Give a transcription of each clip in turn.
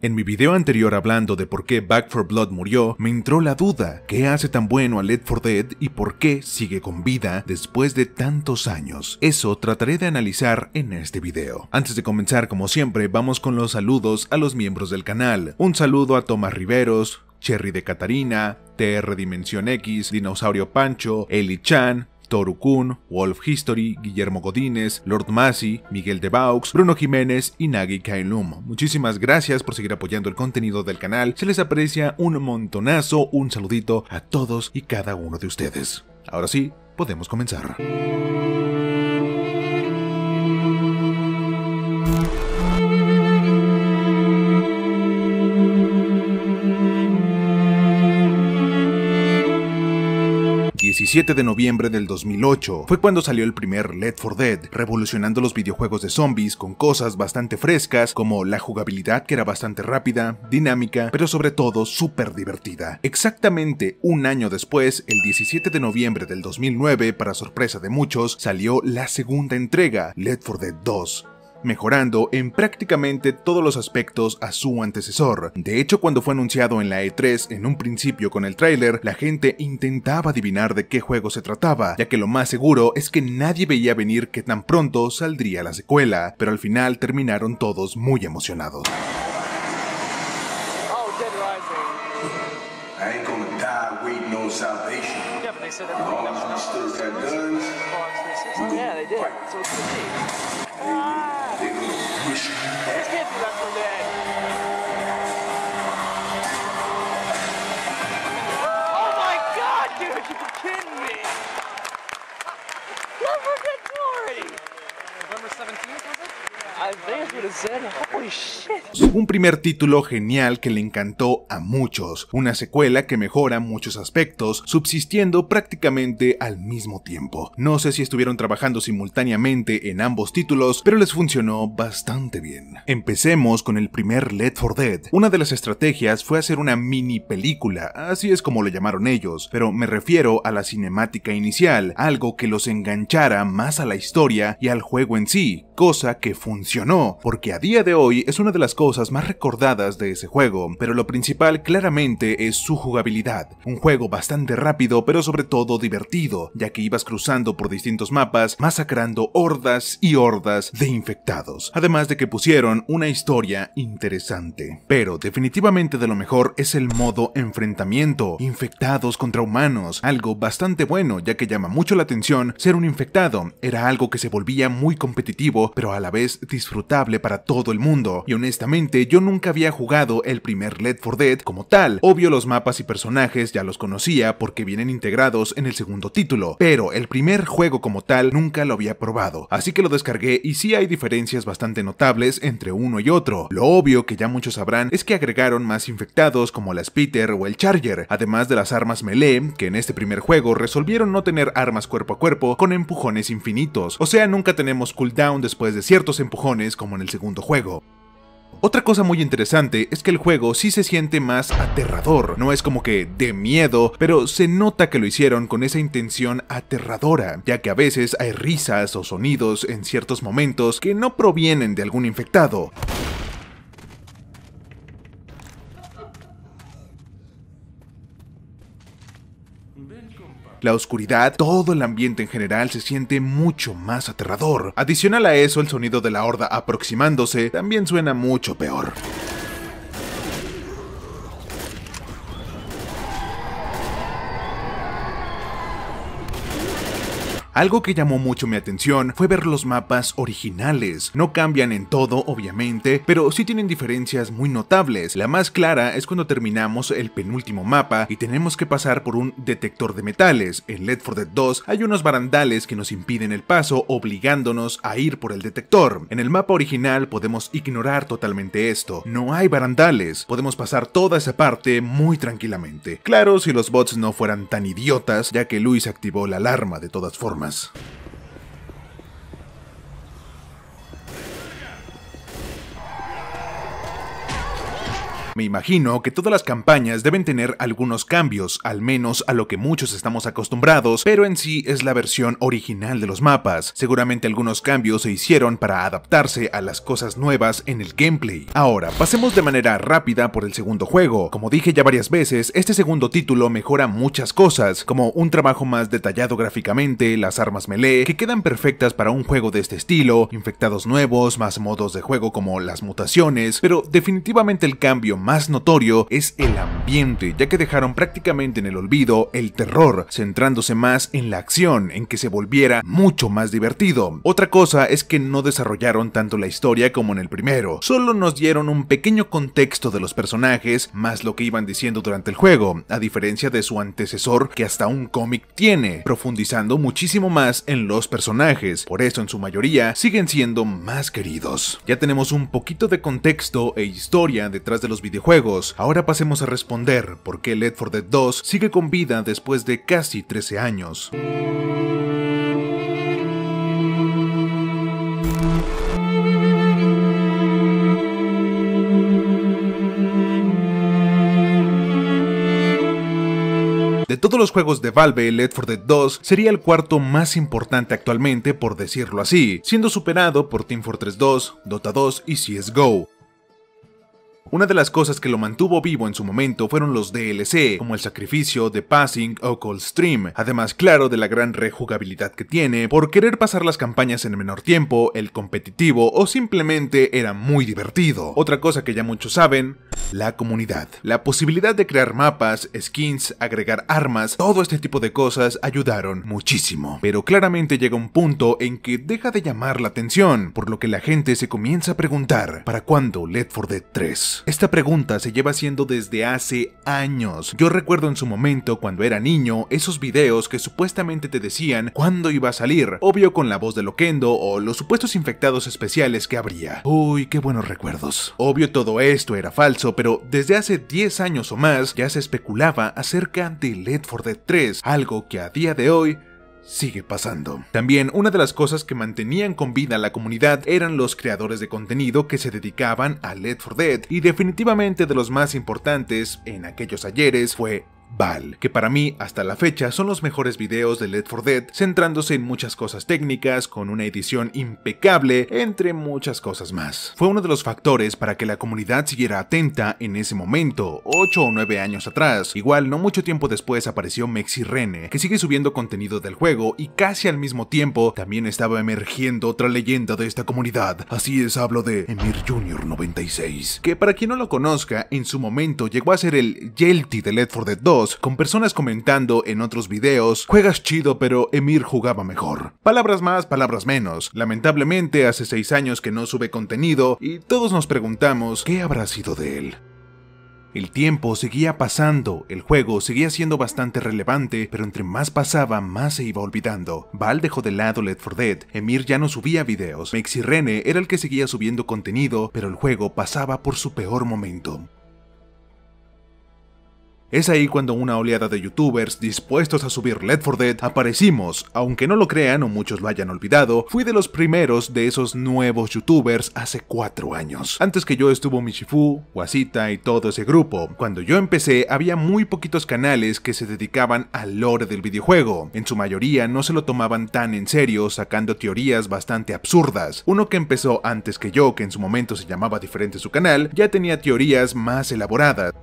En mi video anterior hablando de por qué Back 4 Blood murió, me entró la duda, ¿qué hace tan bueno a Left 4 Dead y por qué sigue con vida después de tantos años? Eso trataré de analizar en este video. Antes de comenzar, como siempre, vamos con los saludos a los miembros del canal. Un saludo a Tomás Riveros, Cherry de Catarina, TR Dimensión X, Dinosaurio Pancho, Ellie Chan, Toru Kun, Wolf History, Guillermo Godínez, Lord Masi, Miguel de Baux, Bruno Jiménez y Nagi Kailum. Muchísimas gracias por seguir apoyando el contenido del canal, se les aprecia un montonazo, un saludito a todos y cada uno de ustedes. Ahora sí, podemos comenzar. El 17 de noviembre del 2008 fue cuando salió el primer Left 4 Dead, revolucionando los videojuegos de zombies con cosas bastante frescas como la jugabilidad, que era bastante rápida, dinámica, pero sobre todo súper divertida. Exactamente un año después, el 17 de noviembre del 2009, para sorpresa de muchos, salió la segunda entrega, Left 4 Dead 2. Mejorando en prácticamente todos los aspectos a su antecesor. De hecho, cuando fue anunciado en la E3 en un principio con el tráiler, la gente intentaba adivinar de qué juego se trataba, ya que lo más seguro es que nadie veía venir que tan pronto saldría la secuela, pero al final terminaron todos muy emocionados. Un primer título genial que le encantó a muchos, una secuela que mejora muchos aspectos, subsistiendo prácticamente al mismo tiempo. No sé si estuvieron trabajando simultáneamente en ambos títulos, pero les funcionó bastante bien. Empecemos con el primer Left 4 Dead. Una de las estrategias fue hacer una mini película, así es como lo llamaron ellos, pero me refiero a la cinemática inicial, algo que los enganchara más a la historia y al juego en sí, cosa que funcionó, porque a día de hoy es una de las cosas más recordadas de ese juego, pero lo principal claramente es su jugabilidad, un juego bastante rápido pero sobre todo divertido, ya que ibas cruzando por distintos mapas, masacrando hordas y hordas de infectados, además de que pusieron una historia interesante. Pero definitivamente de lo mejor es el modo enfrentamiento, infectados contra humanos, algo bastante bueno ya que llama mucho la atención ser un infectado, era algo que se volvía muy competitivo pero a la vez disfrutable para todo el mundo, y honestamente yo nunca había jugado el primer Left 4 Dead como tal. Obvio, los mapas y personajes ya los conocía porque vienen integrados en el segundo título, pero el primer juego como tal nunca lo había probado, así que lo descargué y sí hay diferencias bastante notables entre uno y otro. Lo obvio que ya muchos sabrán es que agregaron más infectados como la Spitter o el Charger, además de las armas melee, que en este primer juego resolvieron no tener armas cuerpo a cuerpo con empujones infinitos, o sea, nunca tenemos cooldown después de ciertos empujones como en el segundo juego. Otra cosa muy interesante es que el juego sí se siente más aterrador, no es como que de miedo, pero se nota que lo hicieron con esa intención aterradora, ya que a veces hay risas o sonidos en ciertos momentos que no provienen de algún infectado. La oscuridad, todo el ambiente en general se siente mucho más aterrador. Adicional a eso, el sonido de la horda aproximándose también suena mucho peor. Algo que llamó mucho mi atención fue ver los mapas originales. No cambian en todo, obviamente, pero sí tienen diferencias muy notables. La más clara es cuando terminamos el penúltimo mapa y tenemos que pasar por un detector de metales. En Left 4 Dead 2 hay unos barandales que nos impiden el paso, obligándonos a ir por el detector. En el mapa original podemos ignorar totalmente esto. No hay barandales, podemos pasar toda esa parte muy tranquilamente. Claro, si los bots no fueran tan idiotas, ya que Luis activó la alarma de todas formas. Me imagino que todas las campañas deben tener algunos cambios, al menos a lo que muchos estamos acostumbrados, pero en sí es la versión original de los mapas. Seguramente algunos cambios se hicieron para adaptarse a las cosas nuevas en el gameplay. Ahora, pasemos de manera rápida por el segundo juego. Como dije ya varias veces, este segundo título mejora muchas cosas, como un trabajo más detallado gráficamente, las armas melee, que quedan perfectas para un juego de este estilo, infectados nuevos, más modos de juego como las mutaciones, pero definitivamente el cambio más notorio es el ambiente, ya que dejaron prácticamente en el olvido el terror, centrándose más en la acción, en que se volviera mucho más divertido. Otra cosa es que no desarrollaron tanto la historia como en el primero, solo nos dieron un pequeño contexto de los personajes, más lo que iban diciendo durante el juego, a diferencia de su antecesor que hasta un cómic tiene, profundizando muchísimo más en los personajes, por eso en su mayoría siguen siendo más queridos. Ya tenemos un poquito de contexto e historia detrás de los videojuegos, ahora pasemos a responder por qué Left 4 Dead 2 sigue con vida después de casi 13 años. De todos los juegos de Valve, Left 4 Dead 2 sería el cuarto más importante actualmente, por decirlo así, siendo superado por Team Fortress 2, Dota 2 y CSGO. Una de las cosas que lo mantuvo vivo en su momento fueron los DLC, como el sacrificio, The Passing o Coldstream, además claro de la gran rejugabilidad que tiene, por querer pasar las campañas en menor tiempo, el competitivo o simplemente era muy divertido. Otra cosa que ya muchos saben, la comunidad. La posibilidad de crear mapas, skins, agregar armas, todo este tipo de cosas ayudaron muchísimo. Pero claramente llega un punto en que deja de llamar la atención, por lo que la gente se comienza a preguntar, ¿para cuándo Left 4 Dead 3? Esta pregunta se lleva haciendo desde hace años. Yo recuerdo en su momento, cuando era niño, esos videos que supuestamente te decían cuándo iba a salir, obvio con la voz de Loquendo o los supuestos infectados especiales que habría. Uy, qué buenos recuerdos. Obvio todo esto era falso, pero desde hace 10 años o más ya se especulaba acerca de Left 4 Dead 3, algo que a día de hoy sigue pasando. También una de las cosas que mantenían con vida a la comunidad eran los creadores de contenido que se dedicaban a Left 4 Dead, y definitivamente de los más importantes en aquellos ayeres fue Val, que para mí hasta la fecha son los mejores videos de Left 4 Dead, centrándose en muchas cosas técnicas, con una edición impecable, entre muchas cosas más. Fue uno de los factores para que la comunidad siguiera atenta en ese momento, 8 o 9 años atrás. Igual no mucho tiempo después apareció Mexi Rene, que sigue subiendo contenido del juego, y casi al mismo tiempo también estaba emergiendo otra leyenda de esta comunidad. Así es, hablo de Emir Junior 96, que para quien no lo conozca, en su momento llegó a ser el Yelty de Left 4 Dead 2, con personas comentando en otros videos, juegas chido pero Emir jugaba mejor. Palabras más, palabras menos. Lamentablemente hace 6 años que no sube contenido y todos nos preguntamos ¿qué habrá sido de él? El tiempo seguía pasando, el juego seguía siendo bastante relevante, pero entre más pasaba, más se iba olvidando. Val dejó de lado Left 4 Dead, Emir ya no subía videos, Mexi Rene era el que seguía subiendo contenido, pero el juego pasaba por su peor momento. Es ahí cuando una oleada de youtubers dispuestos a subir Left 4 Dead aparecimos. Aunque no lo crean o muchos lo hayan olvidado, fui de los primeros de esos nuevos youtubers hace 4 años. Antes que yo estuvo Mishifu, Iwasita y todo ese grupo. Cuando yo empecé había muy poquitos canales que se dedicaban al lore del videojuego. En su mayoría no se lo tomaban tan en serio, sacando teorías bastante absurdas. Uno que empezó antes que yo, que en su momento se llamaba diferente su canal, ya tenía teorías más elaboradas.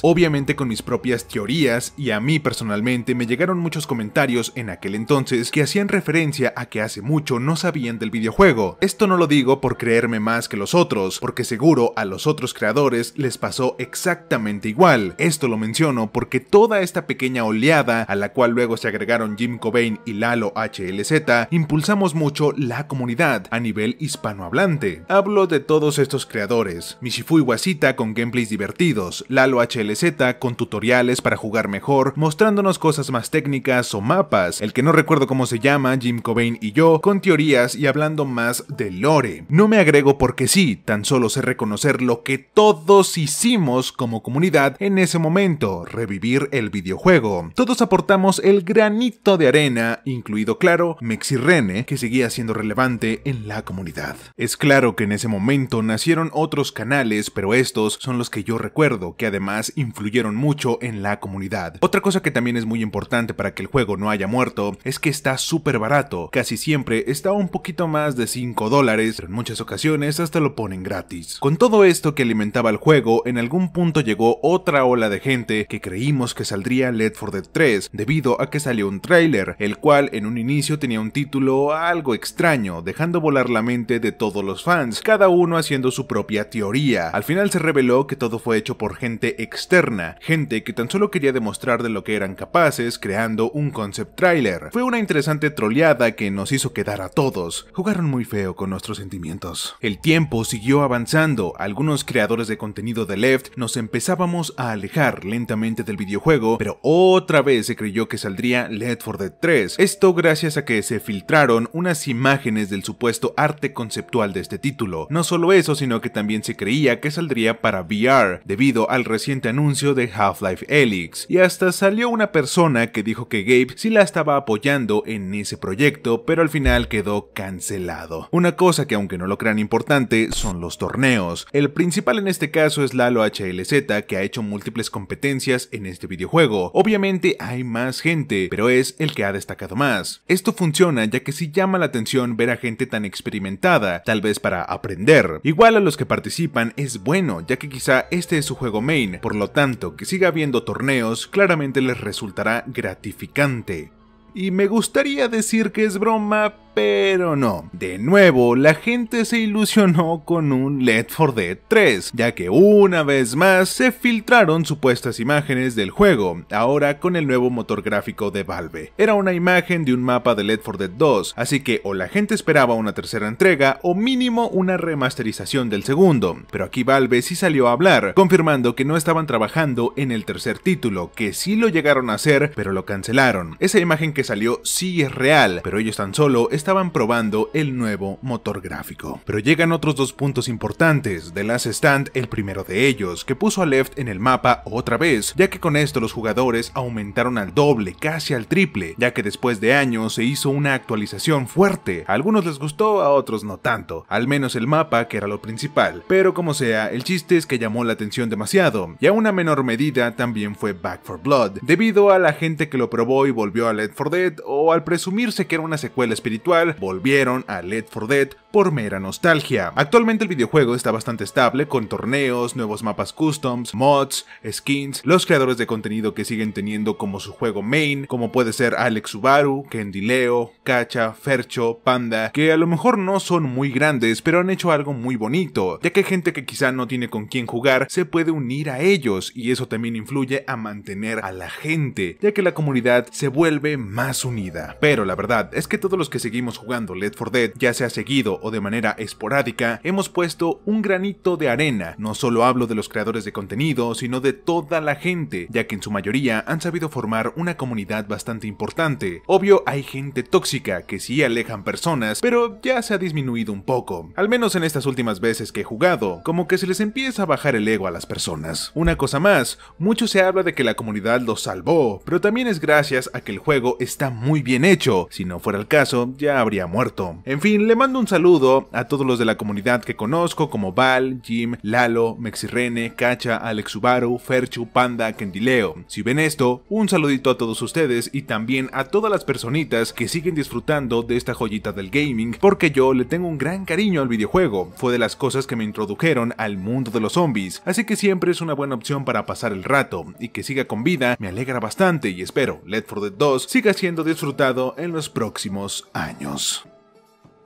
Obviamente con mis propias teorías, y a mí personalmente me llegaron muchos comentarios en aquel entonces que hacían referencia a que hace mucho no sabían del videojuego. Esto no lo digo por creerme más que los otros, porque seguro a los otros creadores les pasó exactamente igual. Esto lo menciono porque toda esta pequeña oleada, a la cual luego se agregaron Jim Cobain y Lalo HLZ, impulsamos mucho la comunidad a nivel hispanohablante. Hablo de todos estos creadores: Mishifu y Iwasita con gameplays divertidos, Lalo HLZ HLZ con tutoriales para jugar mejor, mostrándonos cosas más técnicas o mapas, el que no recuerdo cómo se llama, Jim Cobain y yo, con teorías y hablando más de lore. No me agrego porque sí, tan solo sé reconocer lo que todos hicimos como comunidad en ese momento, revivir el videojuego. Todos aportamos el granito de arena, incluido claro, Mexi Rene, que seguía siendo relevante en la comunidad. Es claro que en ese momento nacieron otros canales, pero estos son los que yo recuerdo, que además influyeron mucho en la comunidad. Otra cosa que también es muy importante para que el juego no haya muerto, es que está súper barato, casi siempre está un poquito más de $5, pero en muchas ocasiones hasta lo ponen gratis. Con todo esto que alimentaba el juego, en algún punto llegó otra ola de gente que creímos que saldría Left 4 Dead 3, debido a que salió un tráiler, el cual en un inicio tenía un título algo extraño, dejando volar la mente de todos los fans, cada uno haciendo su propia teoría. Al final se reveló que todo fue hecho por gente externa, gente que tan solo quería demostrar de lo que eran capaces creando un concept trailer. Fue una interesante troleada que nos hizo quedar a todos, jugaron muy feo con nuestros sentimientos. El tiempo siguió avanzando, algunos creadores de contenido de Left nos empezábamos a alejar lentamente del videojuego, pero otra vez se creyó que saldría Left 4 Dead 3, esto gracias a que se filtraron unas imágenes del supuesto arte conceptual de este título. No solo eso, sino que también se creía que saldría para VR, debido al reciente anuncio de Half-Life Alyx, y hasta salió una persona que dijo que Gabe sí la estaba apoyando en ese proyecto, pero al final quedó cancelado. Una cosa que aunque no lo crean importante, son los torneos. El principal en este caso es Lalo HLZ, que ha hecho múltiples competencias en este videojuego. Obviamente hay más gente, pero es el que ha destacado más. Esto funciona ya que sí llama la atención ver a gente tan experimentada, tal vez para aprender. Igual a los que participan es bueno, ya que quizá este es su juego main, por lo tanto que siga habiendo torneos claramente les resultará gratificante. Y me gustaría decir que es broma, pero no. De nuevo, la gente se ilusionó con un Left 4 Dead 3, ya que una vez más se filtraron supuestas imágenes del juego, ahora con el nuevo motor gráfico de Valve. Era una imagen de un mapa de Left 4 Dead 2, así que o la gente esperaba una tercera entrega, o mínimo una remasterización del segundo. Pero aquí Valve sí salió a hablar, confirmando que no estaban trabajando en el tercer título, que sí lo llegaron a hacer, pero lo cancelaron. Esa imagen que salió sí es real, pero ellos tan solo estaban probando el nuevo motor gráfico. Pero llegan otros dos puntos importantes, The Last Stand el primero de ellos, que puso a Left en el mapa otra vez, ya que con esto los jugadores aumentaron al doble, casi al triple, ya que después de años se hizo una actualización fuerte, a algunos les gustó, a otros no tanto, al menos el mapa que era lo principal, pero como sea, el chiste es que llamó la atención demasiado, y a una menor medida también fue Back 4 Blood, debido a la gente que lo probó y volvió a Left 4 Dead, o al presumirse que era una secuela espiritual, volvieron a Left 4 Dead por mera nostalgia. Actualmente el videojuego está bastante estable con torneos, nuevos mapas customs, mods, skins, los creadores de contenido que siguen teniendo como su juego main, como puede ser Alex Subaru, Kendy Leo, Cacha, Fercho, Panda, que a lo mejor no son muy grandes, pero han hecho algo muy bonito, ya que gente que quizá no tiene con quién jugar se puede unir a ellos, y eso también influye a mantener a la gente, ya que la comunidad se vuelve más unida. Pero la verdad es que todos los que seguimos jugando Left 4 Dead, ya sea seguido o de manera esporádica, hemos puesto un granito de arena. No solo hablo de los creadores de contenido, sino de toda la gente, ya que en su mayoría han sabido formar una comunidad bastante importante. Obvio hay gente tóxica que sí alejan personas, pero ya se ha disminuido un poco, al menos en estas últimas veces que he jugado, como que se les empieza a bajar el ego a las personas. Una cosa más, mucho se habla de que la comunidad los salvó, pero también es gracias a que el juego está muy bien hecho, si no fuera el caso ya habría muerto. En fin, le mando un saludo a todos los de la comunidad que conozco, como Val, Jim, Lalo, Mexi Rene, Cacha, Alex Subaru, Ferchu, Panda, Kendileo. Si ven esto, un saludito a todos ustedes y también a todas las personitas que siguen disfrutando de esta joyita del gaming, porque yo le tengo un gran cariño al videojuego, fue de las cosas que me introdujeron al mundo de los zombies, así que siempre es una buena opción para pasar el rato, y que siga con vida me alegra bastante y espero Left 4 Dead 2 siga siendo disfrutado en los próximos años.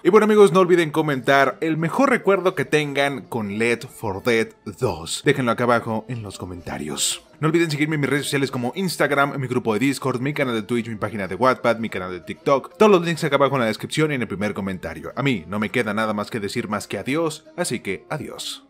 Y bueno amigos, no olviden comentar el mejor recuerdo que tengan con Left 4 Dead 2. Déjenlo acá abajo en los comentarios. No olviden seguirme en mis redes sociales como Instagram, en mi grupo de Discord, mi canal de Twitch, mi página de Wattpad, mi canal de TikTok. Todos los links acá abajo en la descripción y en el primer comentario. A mí no me queda nada más que decir más que adiós, así que adiós.